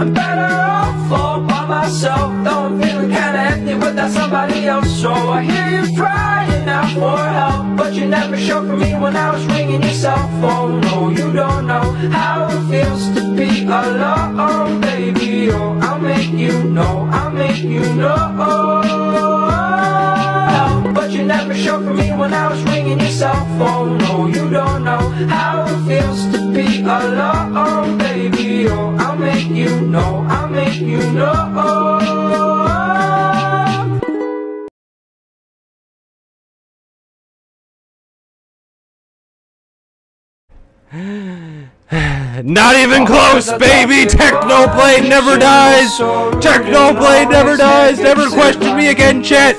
I'm better off all by myself, though I'm feeling kinda empty without somebody else. So I hear you crying out for help, but you never showed for me when I was ringing your cell phone. No, you don't know how it feels to be alone, baby. Oh, I'll make you know, I'll make you know. But you never showed for me when I was ringing your cell phone. No, you don't know how it feels to be alone, baby. Oh, I'll make you know, I'll make you know. Not even close, baby! Technoblade never dies! Technoblade never dies! Never question me again, chat!